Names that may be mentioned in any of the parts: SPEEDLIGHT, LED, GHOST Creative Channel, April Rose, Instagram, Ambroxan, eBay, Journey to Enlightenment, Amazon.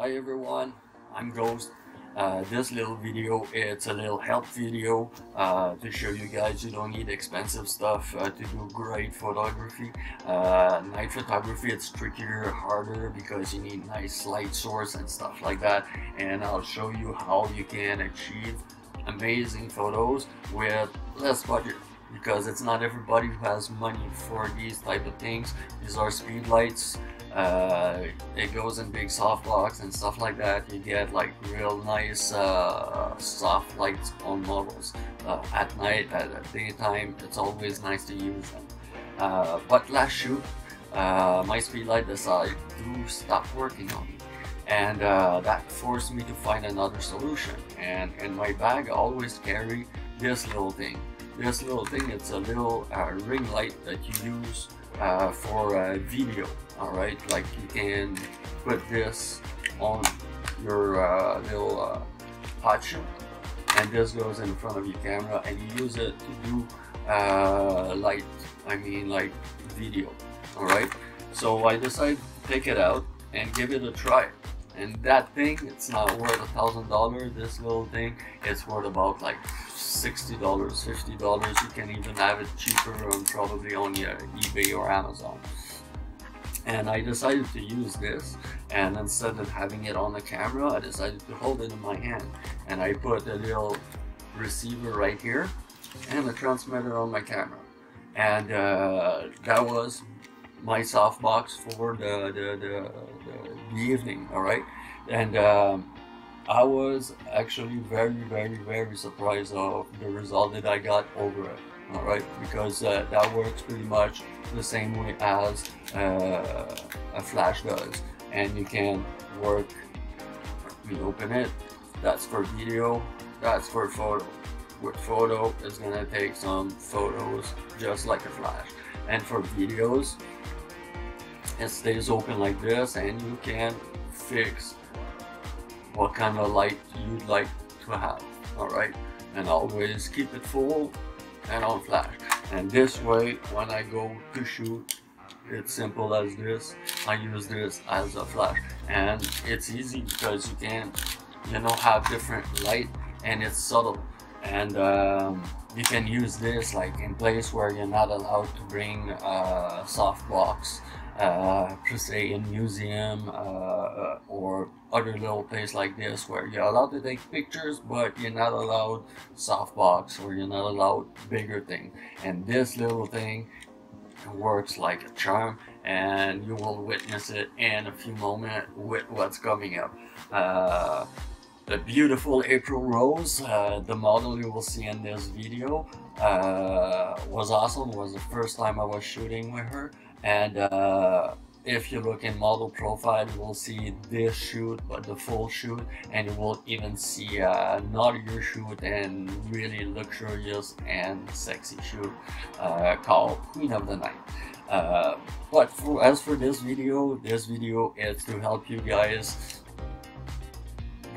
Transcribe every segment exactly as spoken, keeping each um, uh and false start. Hi everyone, I'm Ghost. Uh, this little video, it's a little help video uh, to show you guys you don't need expensive stuff uh, to do great photography. Uh, night photography, it's trickier, harder, because you need nice light source and stuff like that, and I'll show you how you can achieve amazing photos with less budget, because it's not everybody who has money for these type of things. These are speed lights. Uh, it goes in big softbox and stuff like that. You get like real nice uh, soft lights on models uh, at night, at, at daytime. It's always nice to use them. Uh, but last shoot, uh, my speed light decided to stop working on me, and uh, that forced me to find another solution. And in my bag, I always carry this little thing. This little thing, it's a little uh, ring light that you use uh, for uh, video, alright? Like you can put this on your uh, little uh, hot shoot, and this goes in front of your camera and you use it to do uh, light, I mean like video, alright? So I decided to take it out and give it a try. And that thing, it's not worth a thousand dollars. This little thing, it's worth about like sixty dollars, fifty dollars. You can even have it cheaper on probably on your eBay or Amazon. And I decided to use this, and instead of having it on the camera, I decided to hold it in my hand, and I put a little receiver right here and a transmitter on my camera, and uh, that was my softbox for the, the, the, the, the evening, alright? And um, I was actually very, very, very surprised of the result that I got over it, alright? Because uh, that works pretty much the same way as uh, a flash does. And you can work, you open it, that's for video, that's for photo. With photo, it's gonna take some photos just like a flash. And for videos, it stays open like this, and you can fix what kind of light you'd like to have, alright? And always keep it full and on flash. And this way, when I go to shoot, it's simple as this. I use this as a flash, and it's easy because you can, you know, have different light, and it's subtle. And um, you can use this like in place where you're not allowed to bring uh, softbox, uh, per se, in museum uh, or other little place like this where you're allowed to take pictures, but you're not allowed softbox, or you're not allowed bigger thing. And this little thing works like a charm, and you will witness it in a few moments with what's coming up. Uh, The beautiful April Rose, uh, the model you will see in this video, uh, was awesome. It was the first time I was shooting with her, and uh, if you look in model profile, you will see this shoot, but the full shoot, and you will even see a naughtier shoot and really luxurious and sexy shoot uh, called Queen of the Night. Uh, but for, as for this video, this video is to help you guys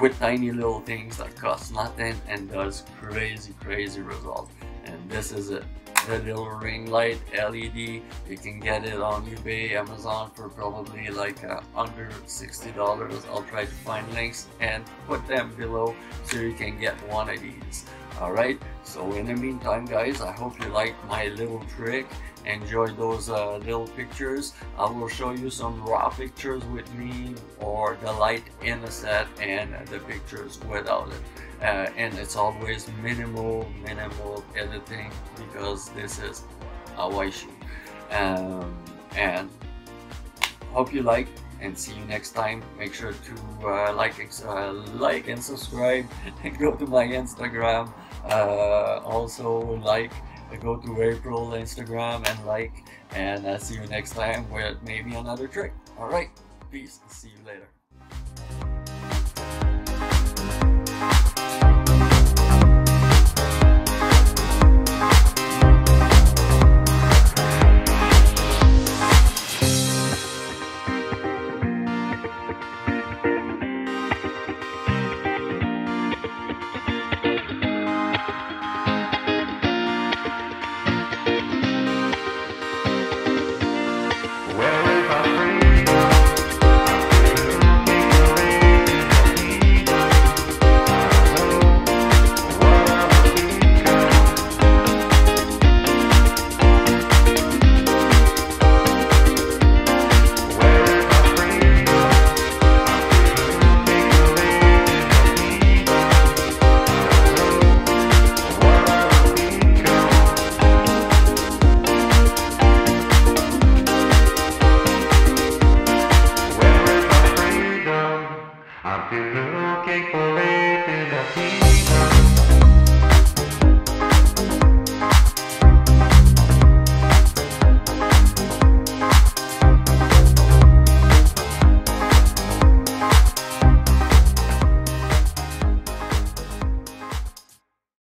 with tiny little things that cost nothing and does crazy, crazy results. And this is it, the little ring light L E D. You can get it on eBay, Amazon for probably like uh, under sixty dollars. I'll try to find links and put them below so you can get one of these. Alright, so in the meantime guys, I hope you like my little trick. Enjoy those uh, little pictures. I will show you some raw pictures with me, or the light in the set and the pictures without it. Uh, and it's always minimal, minimal editing, because this is how I shoot. Um, and hope you like, and see you next time. Make sure to uh, like, uh, like and subscribe, and go to my Instagram. Uh, also like. Go to April Instagram and like, and I'll see you next time with maybe another trick. Alright, peace, see you later.